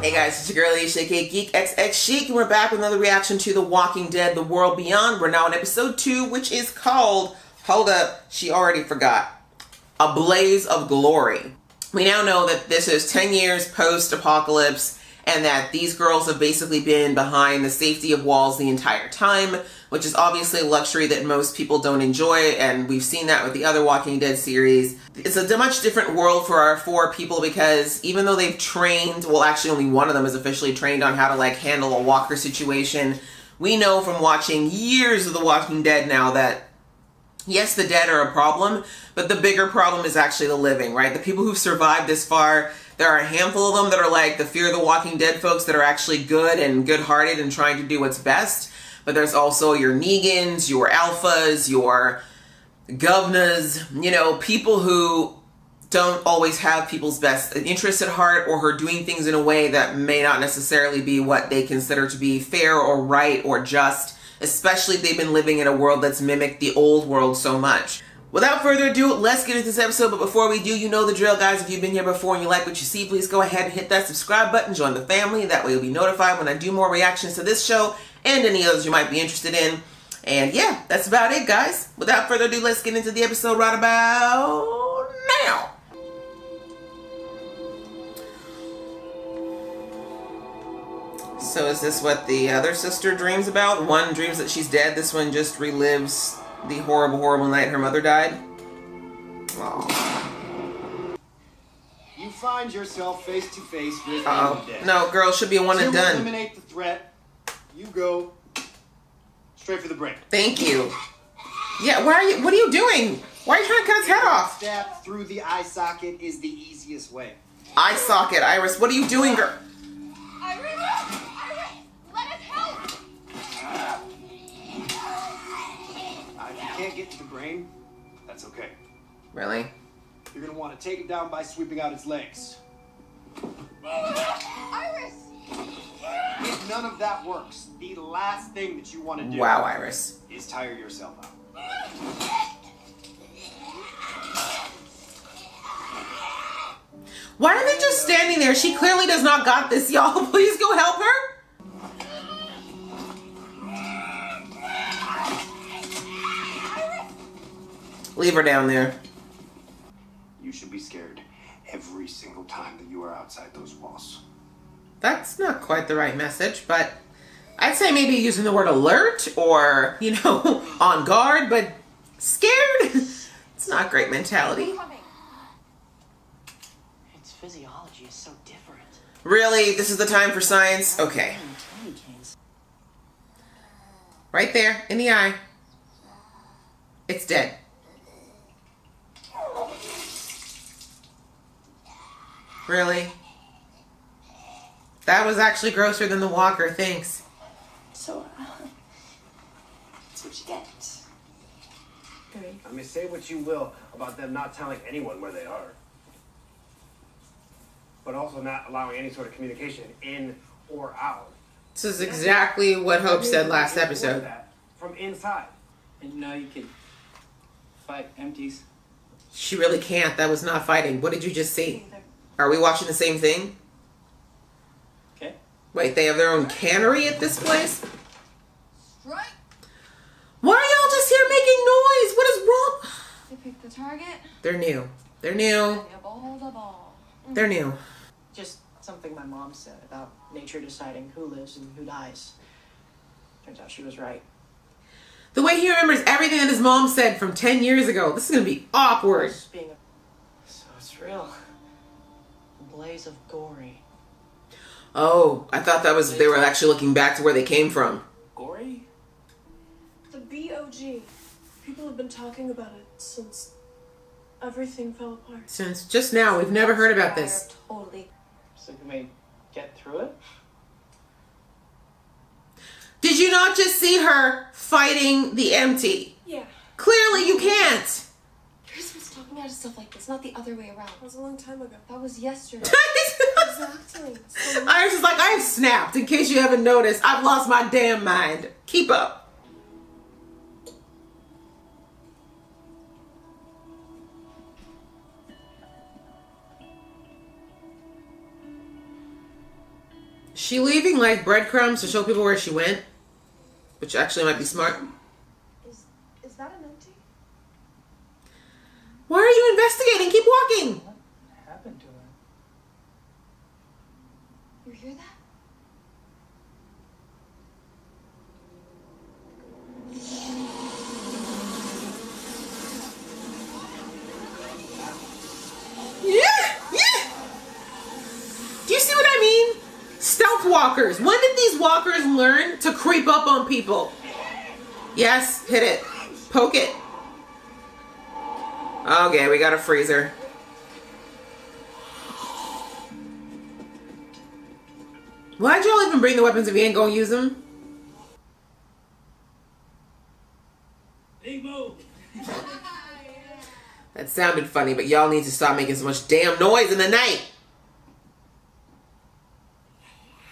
Hey guys, it's your girl Aisha K. Geek XX Chic, and we're back with another reaction to The Walking Dead, The World Beyond. We're now on episode 2, which is called, hold up, she already forgot, A Blaze of Glory. We now know that this is 10 years post-apocalypse, and that these girls have basically been behind the safety of walls the entire time, which is obviously a luxury that most people don't enjoy, and we've seen that with the other Walking Dead series. It's a much different world for our four people because even though they've trained, well actually only one of them is officially trained on how to like handle a walker situation, we know from watching years of The Walking Dead now that yes, the dead are a problem, but the bigger problem is actually the living, right? The people who've survived this far, there are a handful of them that are like the Fear the Walking Dead folks that are actually good and good-hearted and trying to do what's best. But there's also your Negans, your Alphas, your Govnas, you know, people who don't always have people's best interests at heart or who are doing things in a way that may not necessarily be what they consider to be fair or right or just. Especially if they've been living in a world that's mimicked the old world so much. Without further ado, let's get into this episode, but before we do, you know the drill, guys. If you've been here before and you like what you see, please go ahead and hit that subscribe button, join the family, that way you'll be notified when I do more reactions to this show and any others you might be interested in. And yeah, that's about it, guys. Without further ado, let's get into the episode right about now. So is this what the other sister dreams about? One dreams that she's dead. This one just relives the horrible, horrible night her mother died. Aww. You find yourself face to face with death. No, girl, should be a one and done. To eliminate the threat, you go straight for the brain. Thank you. Yeah, why are you? What are you doing? Why are you trying to cut his head off? Stab through the eye socket is the easiest way. Eye socket, Iris. What are you doing, girl? Iris. Can't get to the brain, that's okay. Really? You're gonna want to take it down by sweeping out its legs. Iris! If none of that works, the last thing that you want to do wow, Iris. Is tire yourself out. Why are they just standing there? She clearly does not got this, y'all. Please go help her. Leave her down there. You should be scared every single time that you are outside those walls. That's not quite the right message, but I'd say maybe using the word alert or, you know, on guard, but scared? It's not great mentality. Its physiology is so different. Really? This is the time for science? Okay. Right there, in the eye. It's dead. Really? That was actually grosser than the walker, thanks. So, that's what you get. Great. I mean, say what you will about them not telling anyone where they are. But also not allowing any sort of communication in or out. This is exactly what Hope said last episode. That from inside. And now you can fight empties. She really can't. That was not fighting. What did you just see? Are we watching the same thing? Okay. Wait, they have their own cannery at this place? Strike! Why are y'all just here making noise? What is wrong? They picked the target. They're new. They're new. They're new. Just something my mom said about nature deciding who lives and who dies. Turns out she was right. The way he remembers everything that his mom said from 10 years ago. This is going to be awkward. So it's real. Blaze of Glory. Oh, I thought that was they were actually looking back to where they came from. Gory? The BOG. People have been talking about it since everything fell apart. Since just now, we've never heard about this. Totally. So can we get through it? Did you not just see her fighting the empty? Yeah. Clearly you can't. Talking out of stuff like this, not the other way around. That was a long time ago. That was yesterday. Exactly. So Iris is like, I have snapped. In case you haven't noticed, I've lost my damn mind. Keep up. She leaving like breadcrumbs to show people where she went, which actually might be smart. Is that an empty? Why are you investigating? Keep walking. What happened to her? You hear that? Walkers. When did these walkers learn to creep up on people? Yes, hit it. Poke it. Okay, we got a freezer. Why'd y'all even bring the weapons if you ain't gonna use them? That sounded funny, but y'all need to stop making so much damn noise in the night.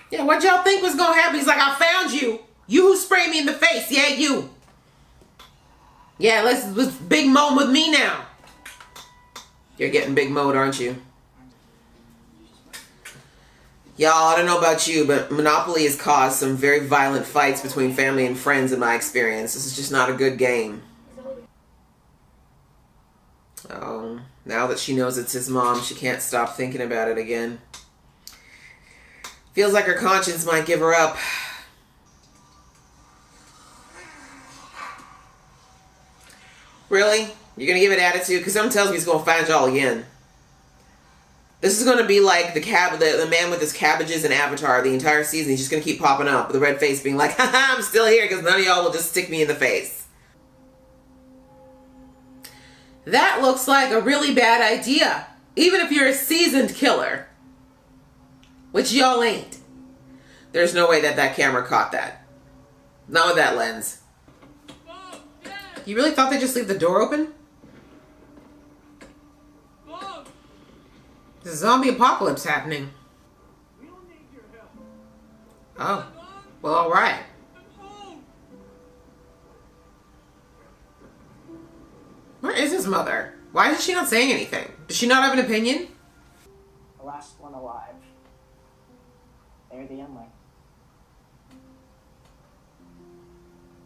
Yeah, what y'all think was gonna happen? He's like, I found you. You who sprayed me in the face. Yeah, you. Yeah, let's big moan with me now. You're getting big mode, aren't you? Y'all, I don't know about you, but Monopoly has caused some very violent fights between family and friends in my experience. This is just not a good game. Oh, now that she knows it's his mom, she can't stop thinking about it again. Feels like her conscience might give her up. Really? You're gonna give it attitude? Because something tells me he's gonna find y'all again. This is gonna be like the man with his cabbages in Avatar the entire season. He's just gonna keep popping up with a red face being like, haha, I'm still here because none of y'all will just stick me in the face. That looks like a really bad idea. Even if you're a seasoned killer. Which y'all ain't. There's no way that camera caught that. Not with that lens. Mom, you really thought they'd just leave the door open? Mom. There's a zombie apocalypse happening. We don't need your help. Oh. Well, alright. Where is his mother? Why is she not saying anything? Does she not have an opinion? The last one alive. They're the unlike.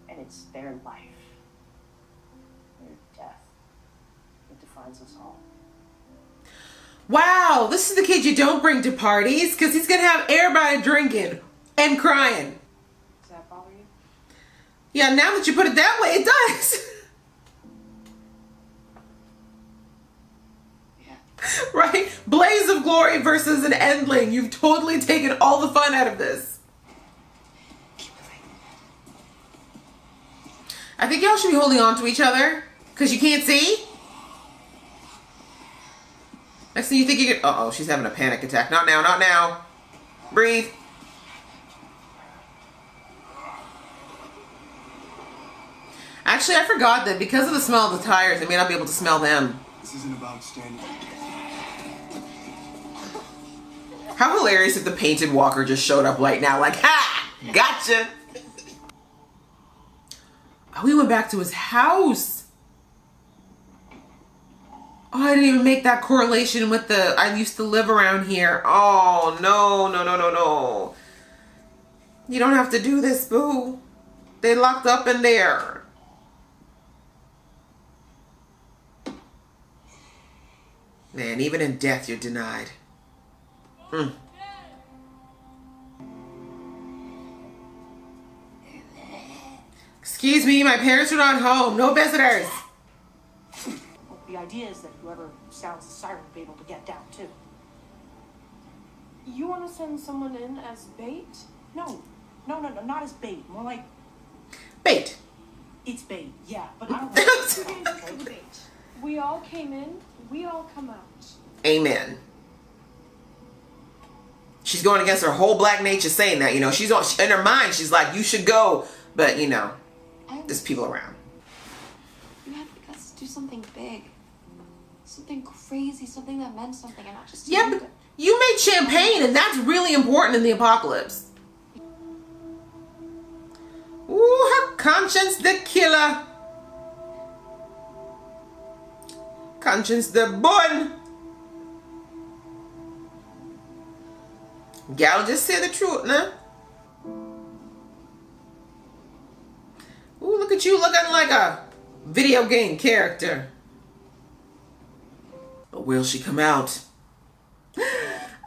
And it's their life, their death, that defines us all. Wow, this is the kid you don't bring to parties, because he's going to have everybody drinking and crying. Does that bother you? Yeah, now that you put it that way, it does. Right? Blaze of Glory versus an Endling. You've totally taken all the fun out of this. I think y'all should be holding on to each other because you can't see. Next thing you think you could... Uh-oh, she's having a panic attack. Not now, not now. Breathe. Actually, I forgot that because of the smell of the tires, I may not be able to smell them. This isn't about standing. How hilarious if the painted walker just showed up right now like, ha! Gotcha! Oh, we went back to his house. Oh, I didn't even make that correlation with the, I used to live around here. Oh, no, no, no, no, no. You don't have to do this, boo. They locked up in there. Man, even in death, you're denied. Mm. Excuse me, my parents are not home. No visitors. Well, the idea is that whoever sounds the siren will be able to get down too. You want to send someone in as bait? No, no, no, no, not as bait. More like bait. It's bait, yeah, but I don't want bait. We all came in. We all come out. Amen. She's going against her whole black nature saying that, you know. She's all, in her mind, she's like, you should go. But, you know, there's people around. You had the guts to do something big. Something crazy. Something that meant something and not just... Yeah, but you made champagne and that's really important in the apocalypse. Ooh, her conscience the killer. Conscience the bun. Y'all just said the truth, nah? Ooh, look at you looking like a video game character. But will she come out?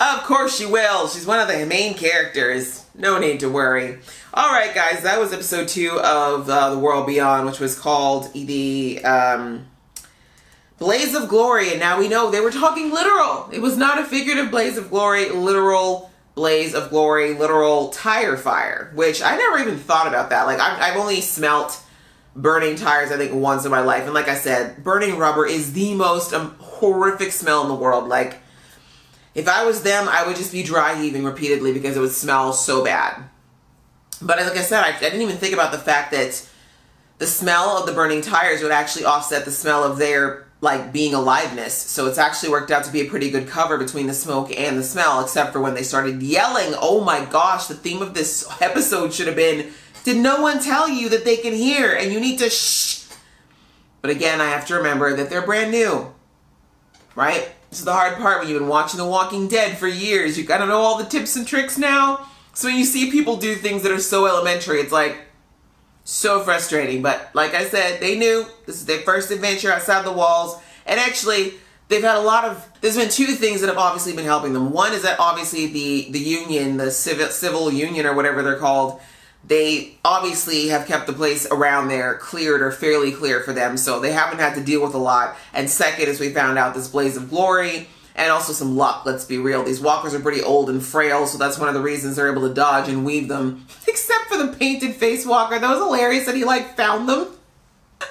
Of course she will. She's one of the main characters. No need to worry. All right, guys, that was episode 2 of The World Beyond, which was called the Blaze of Glory. And now we know they were talking literal. It was not a figurative blaze of glory, literal blaze of glory, literal tire fire, which I never even thought about that. Like, I've only smelt burning tires, I think, once in my life. And like I said, burning rubber is the most horrific smell in the world. Like, if I was them, I would just be dry heaving repeatedly because it would smell so bad. But like I said, I didn't even think about the fact that the smell of the burning tires would actually offset the smell of their, like, being aliveness. So it's actually worked out to be a pretty good cover between the smoke and the smell, except for when they started yelling. Oh my gosh, the theme of this episode should have been, did no one tell you that they can hear and you need to shh? But again, I have to remember that they're brand new, right? This is the hard part when you've been watching The Walking Dead for years. You gotta know all the tips and tricks now. So when you see people do things that are so elementary, it's like so frustrating. But like I said, they knew this is their first adventure outside the walls. And actually, they've had a lot of, there's been 2 things that have obviously been helping them. One is that obviously the union, the civil union or whatever they're called, they obviously have kept the place around there cleared or fairly clear for them, so they haven't had to deal with a lot. And second, as we found out, this blaze of glory and also some luck, let's be real. These walkers are pretty old and frail, so that's one of the reasons they're able to dodge and weave them. Except for the painted face walker. That was hilarious that he, like, found them. He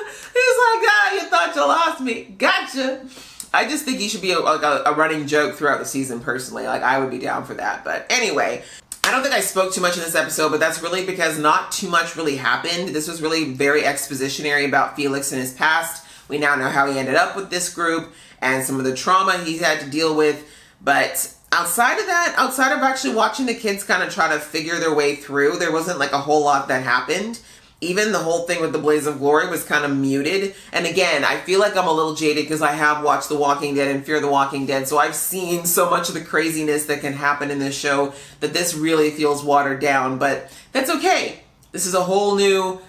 was like, ah, you thought you lost me. Gotcha. I just think he should be a running joke throughout the season, personally. Like, I would be down for that. But anyway, I don't think I spoke too much in this episode, but that's really because not too much really happened. This was really very expositionary about Felix and his past. We now know how he ended up with this group and some of the trauma he's had to deal with. But outside of that, outside of actually watching the kids kind of try to figure their way through, there wasn't like a whole lot that happened. Even the whole thing with the Blaze of Glory was kind of muted. And again, I feel like I'm a little jaded because I have watched The Walking Dead and Fear the Walking Dead. So I've seen so much of the craziness that can happen in this show that this really feels watered down. But that's okay. This is a whole new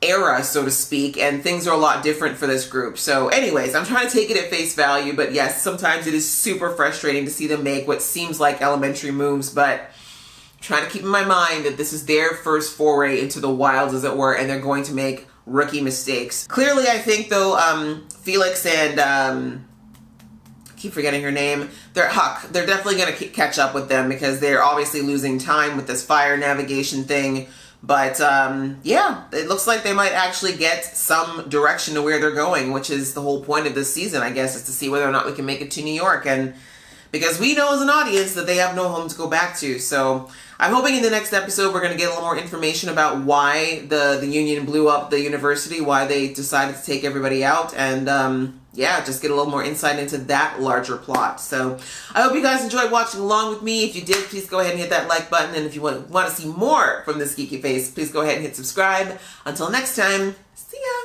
era, so to speak, and things are a lot different for this group. So anyways, I'm trying to take it at face value, but yes, sometimes it is super frustrating to see them make what seems like elementary moves, but I'm trying to keep in my mind that this is their first foray into the wilds, as it were, and they're going to make rookie mistakes. Clearly, I think, though, Felix and I keep forgetting her name, they're Huck. They're definitely going to catch up with them because they're obviously losing time with this fire navigation thing. But yeah, it looks like they might actually get some direction to where they're going, which is the whole point of this season, I guess, is to see whether or not we can make it to New York. And because we know as an audience that they have no home to go back to. So I'm hoping in the next episode we're going to get a little more information about why the union blew up the university, why they decided to take everybody out, and yeah, just get a little more insight into that larger plot. So I hope you guys enjoyed watching along with me. If you did, please go ahead and hit that like button. And if you want to see more from this geeky face, please go ahead and hit subscribe. Until next time, see ya!